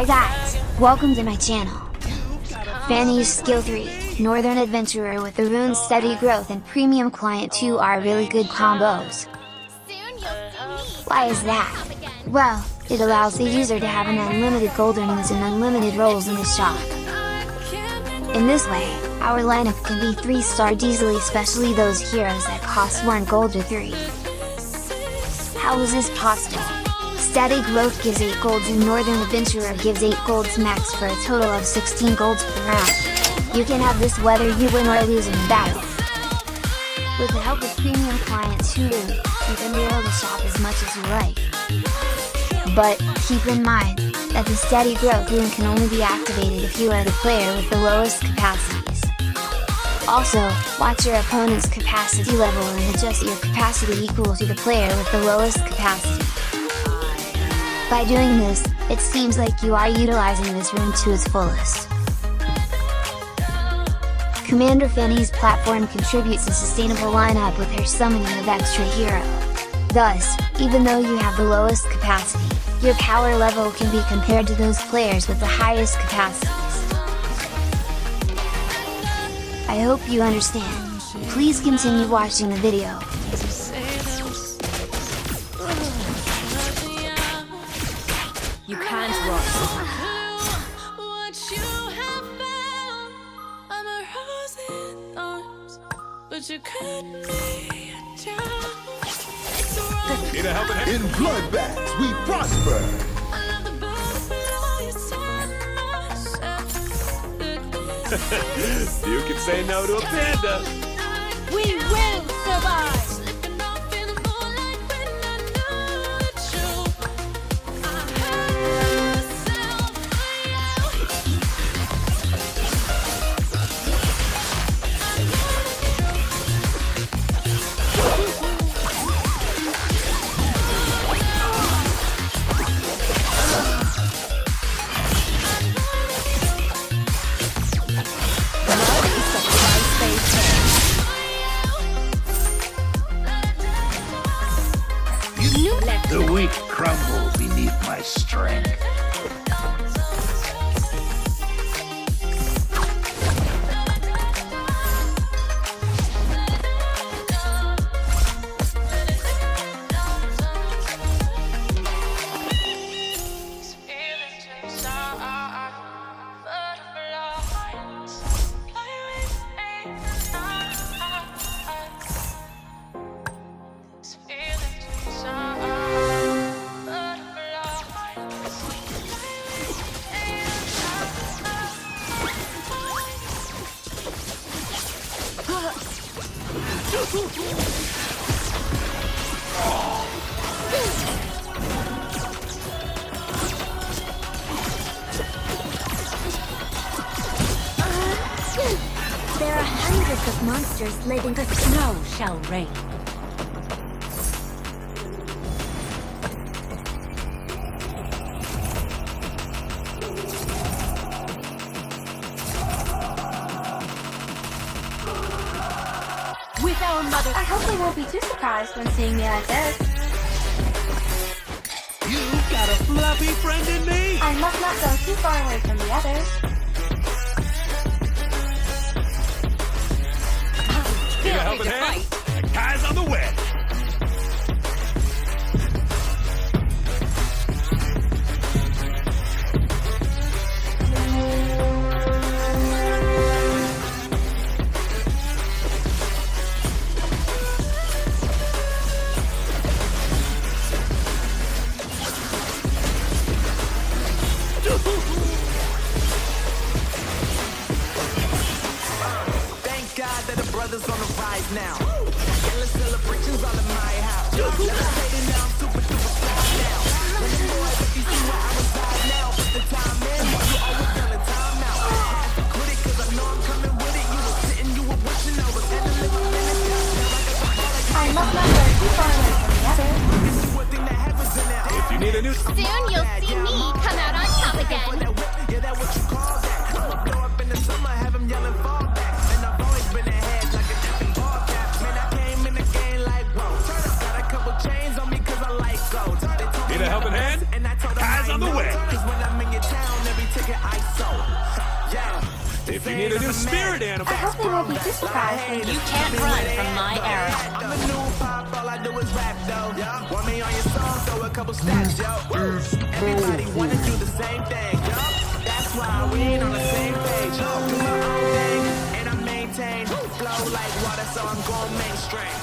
Hi guys, welcome to my channel. Fanny's Skill 3, Northern Adventurer with the Runes Steady Growth and Premium Client 2 are really good combos. Why is that? Well, it allows the user to have an unlimited gold earnings and unlimited rolls in the shop. In this way, our lineup can be 3-starred easily, especially those heroes that cost 1 gold or 3. How is this possible? Steady Growth gives 8 golds and Northern Adventurer gives 8 golds max for a total of 16 golds per round. You can have this whether you win or lose in battle. With the help of Premium Client 2, you can reload the shop as much as you like. But, keep in mind, that the Steady Growth rune can only be activated if you are the player with the lowest capacities. Also, watch your opponent's capacity level and adjust your capacity equal to the player with the lowest capacity. By doing this, it seems like you are utilizing this rune to its fullest. Commander Fanny's platform contributes a sustainable lineup with her summoning of extra hero. Thus, even though you have the lowest capacity, your power level can be compared to those players with the highest capacities. I hope you understand. Please continue watching the video. You can't rock what you have found. I'm a rose in arms, but you could be a child. It's wrong. Need a helping hand? In bloodbaths we prosper. I love the books below you so much. You can say no to a panda. We will survive. The weak crumble beneath my strength. There are hundreds of monsters living. The snow shall rain. With our mother. I hope they won't be too surprised when seeing me like this. You got a fluffy friend in me. I must not go too far away from the others. Need a helping hand? The guy's on the wedge. Thank God that the brother's on the rise now. Endless celebrations all in my house. Celebrating now, I'm super duper fly now. When you know if you see where I reside now, put the time in, you always got a time out. I have to quit it cause I know I'm coming with it. You were sitting, you were wishing I was in the living minute. I love my work, you are like the other. If you need a new soon you'll see me come out on top again. Yeah, that what you call that. I'll blow up in the summer, have him yelling fall back. And I've always been ahead like a different ball cap. Man, I came in the game like, whoa. Got a couple chains on me cause I like gold. Need a helping hand? And I told them, guys on the way. Cause when I'm in your town. took an ISO. Yeah. If you need a new spirit animal. I hope they won't be too surprised when you can't run from my arrow. I'm a new pop, all I do is rap though. Yeah. Want me on your song, throw a couple steps, yo. Everybody wanna do the same thing, yo. That's why we ain't on the same page, yo. Do my own thing, and I maintain flow like water, so I'm going mainstream.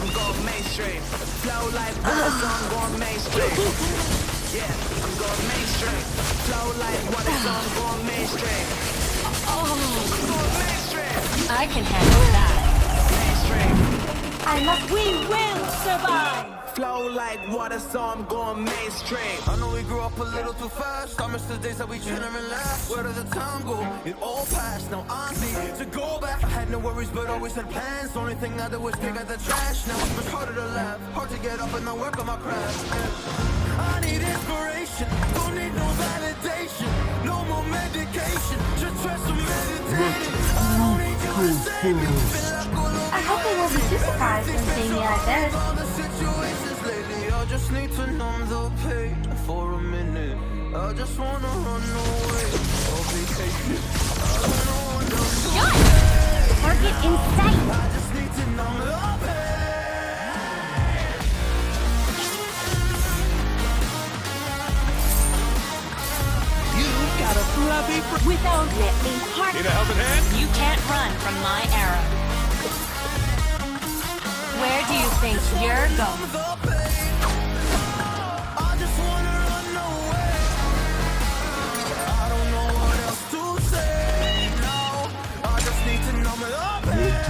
I'm going mainstream. Flow like water, so I'm going mainstream. Yeah, I'm going mainstream. Flow like water, so I'm going mainstream. Oh, I'm going mainstream. I can handle that. Mainstream. We will survive. Flow like water, so I'm going mainstream. I know we grew up a little too fast. I miss the days that we chillin' and laugh. Where did the time go? It all passed. Now I'm here to go back. No worries, but always had plans. Only thing I did was pick out the trash. Now it's much harder to laugh, hard to get up and not work on my craft. I need inspiration, don't need no validation. No more medication, just trust and meditate. I don't need you to save me. I hope they won't be too surprised when seeing me like this. All the situations lately, I just need to numb the pain for a minute. I just wanna run away. I'll be patient. I don't wanna run away. Target in sight. I just need to know love it. You got a fluffy without letting heart. Need a helping hand? You can't run from my arrow. Where do you think you're going? I just wanna run away. I don't know what else to say. To know my age?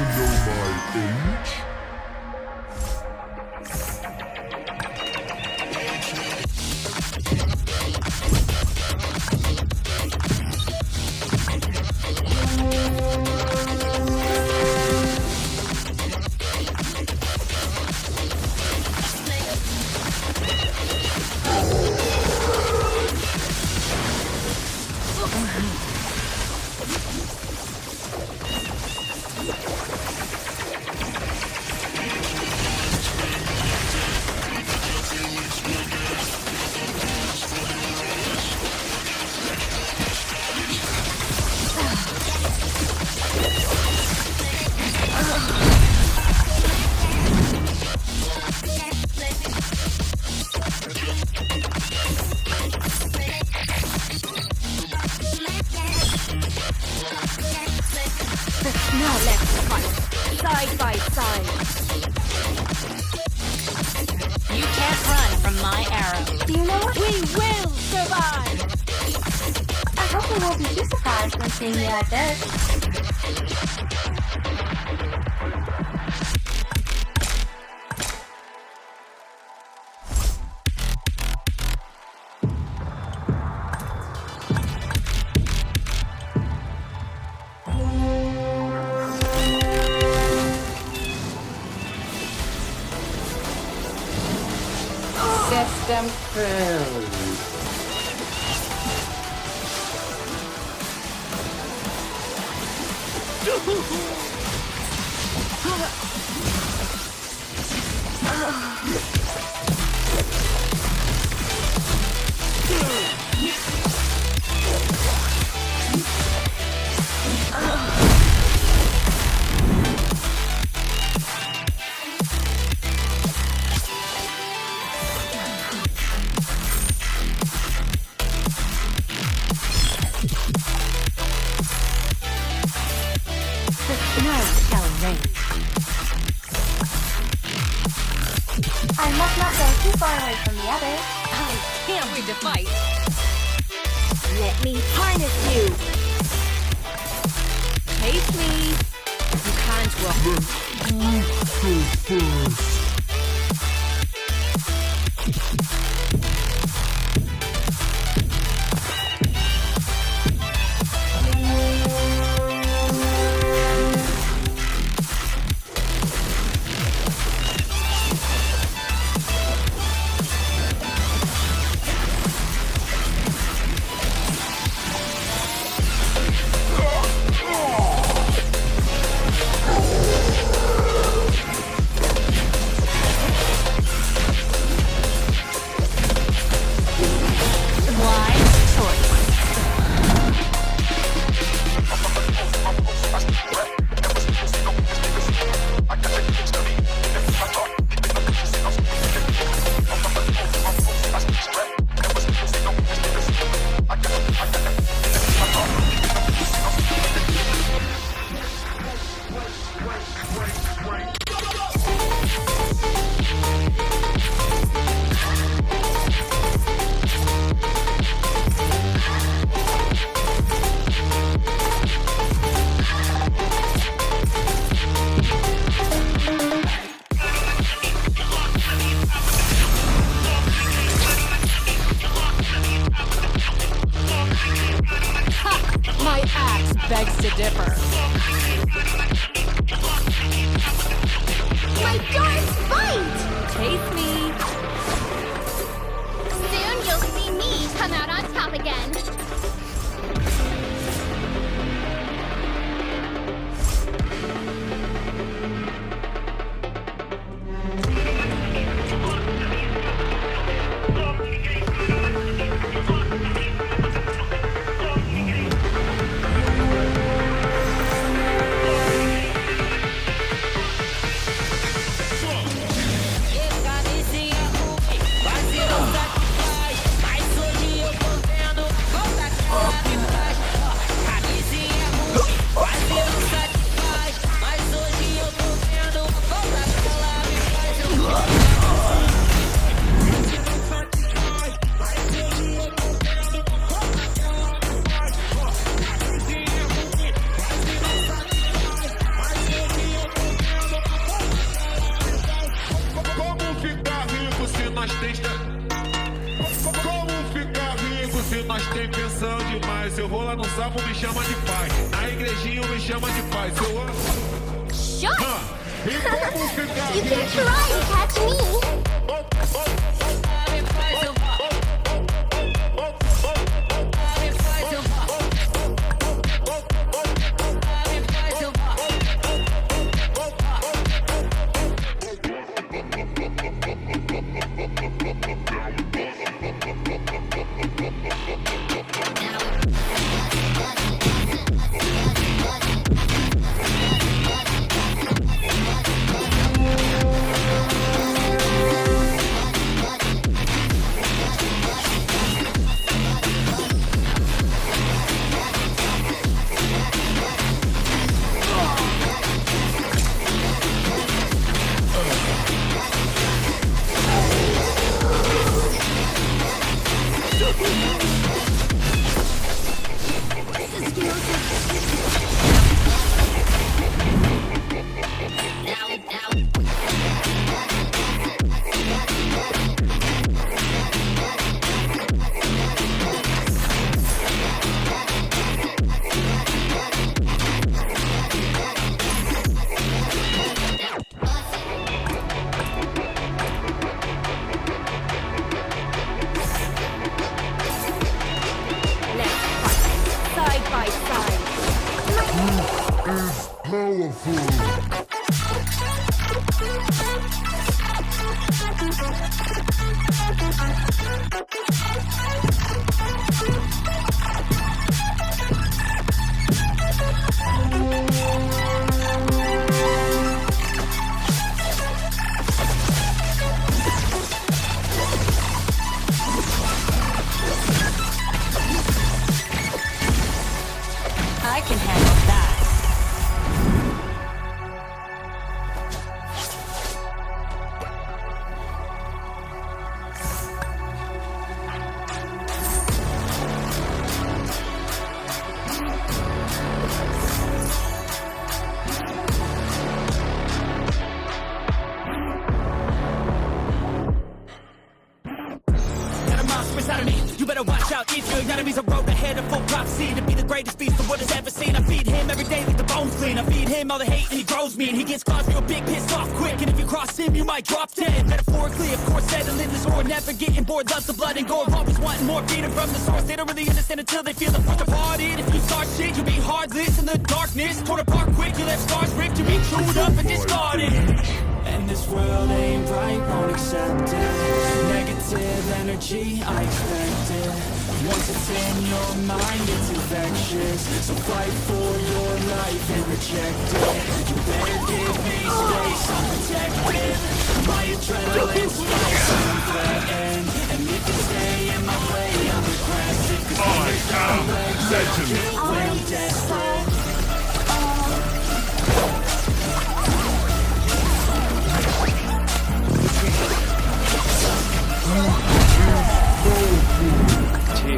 mas tem... Como ficar rico se nós tem pensão demais? Eu vou lá no sábado, me chama de pai. Na igrejinha me chama de pai. Eu amo... Shut up! You can try and catch me! Enemies, a road ahead of full prophecy to be the greatest beast the world has ever seen. I feed him every day with the bones clean. I feed him all the hate and he grows me. And he gets claws real big, pissed off quick. And if you cross him, you might drop dead. Metaphorically, of course, settling this war. Never getting bored, loves the blood and gore. Always wanting more, freedom from the source. They don't really understand until they feel the force departed. If you start shit, you'll be heartless in the darkness. Torn apart quick, you left scars ripped. You'll be chewed up and discarded. And this world ain't right, won't accept it. Negative energy, I expect it. Once it's in your mind, it's infectious. So fight for your life and reject it. You better give me space, I'm protected. My adrenaline spikes, I'm threatened. And if you stay in my way, I'm aggressive. Cause I'm desperate.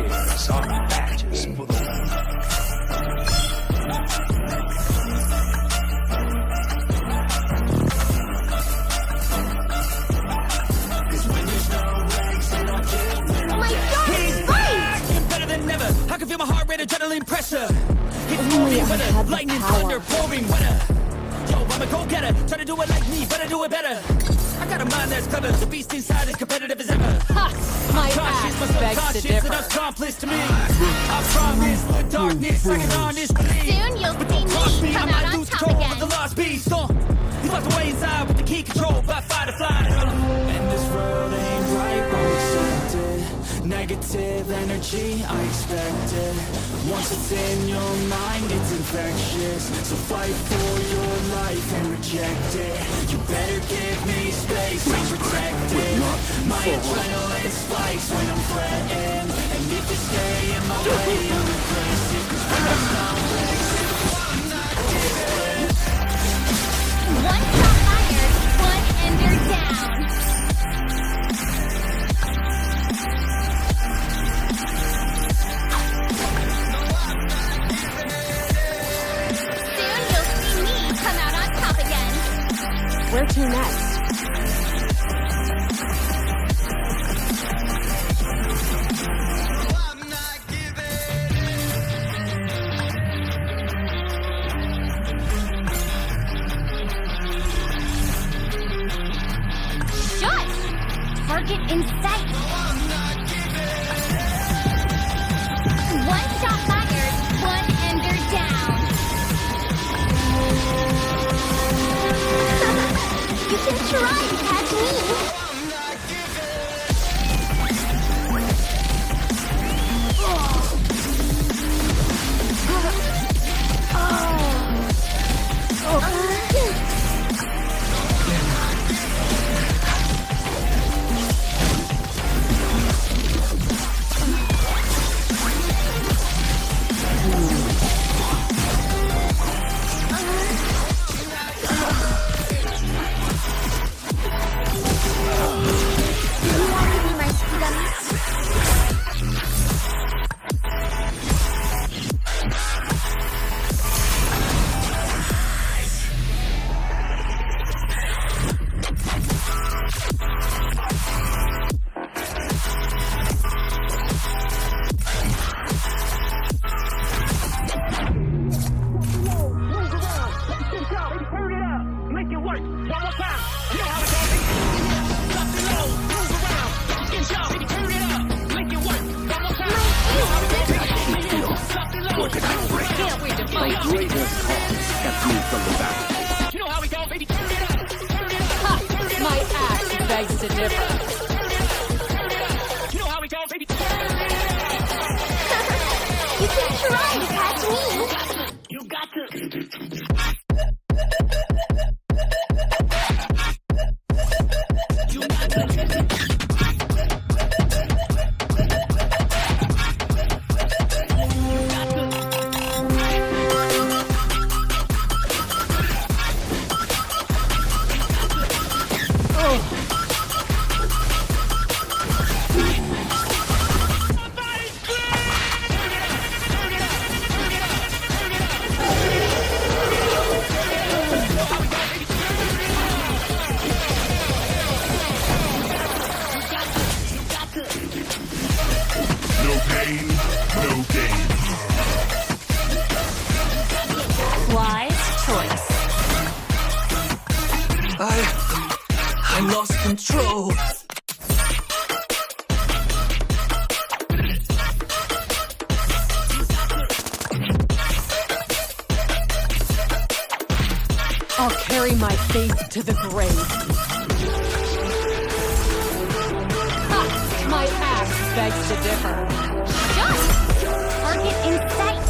Tears on the patches full of cause when there's no exit, I'll give it. Oh my God, he's back! He's better than never. I can feel my heart rate, adrenaline pressure. It's moving weather, lightning, thunder, pouring weather. Yo, I'm a go-getter. Try to do it like me, but I do it better. I got a mind that's clever. The beast inside is competitive as ever. Ha! My conscience must be conscious and accomplished to me. I promise the darkness, I can harness believe. Soon you'll see me come out on top again. With the lost beast, he's locked away inside with the key controlled by fight or flight. And this world ain't right, won't accept it. Negative energy, I expect it. Once it's in your mind, it's infectious. So fight for your life and reject it. You better give me space, I'm protected. My adrenaline spikes when I'm threatened. And if you stay in my way, I'm aggressive. Cause when I'm not aggressive, I'm not giving. One shot fired, one ender down. Where to next? target in sight. One shot fired, one ender down. You can try to catch me. To the grave. Ha! My axe begs to differ. Shot! Target in sight.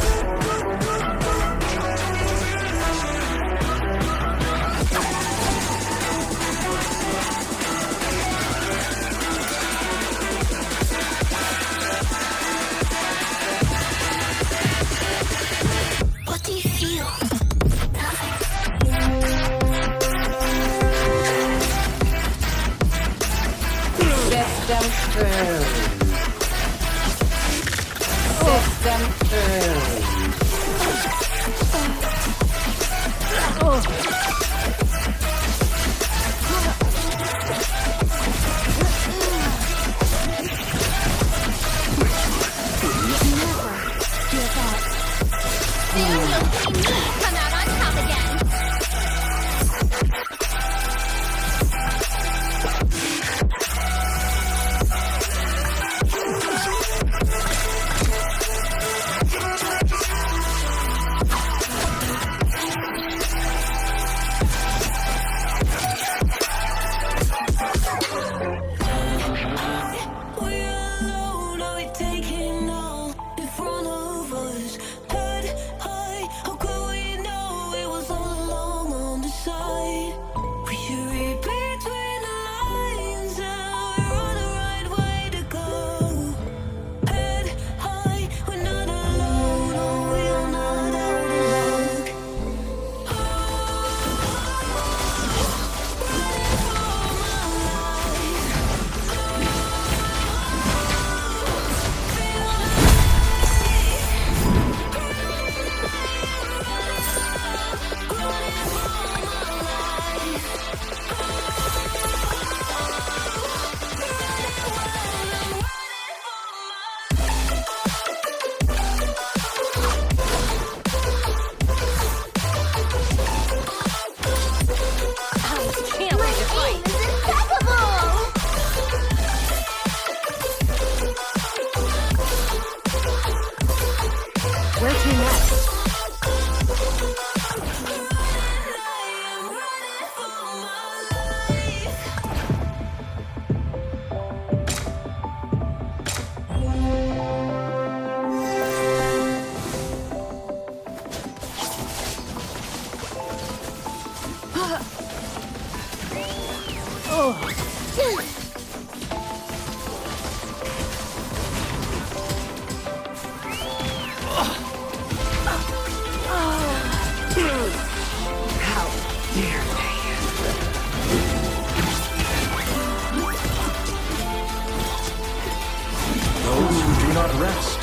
not rest,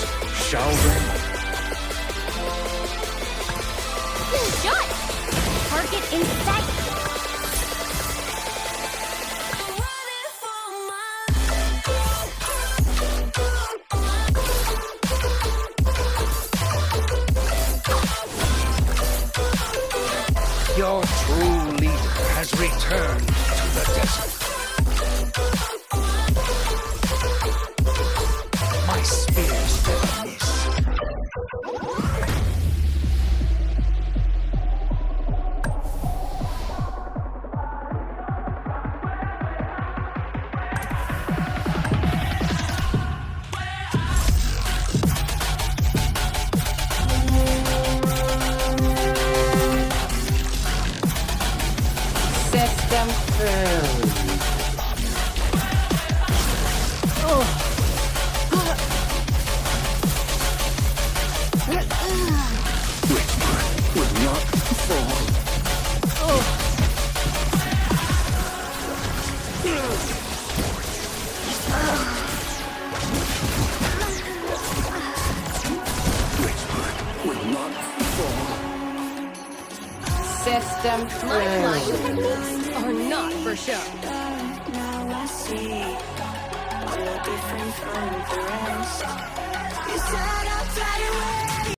shall they? Shot! Target in sight! Your true leader has returned to the desert. System true. My techniques are not for show. Now I see I'm different from the rest. You said I'll fly away.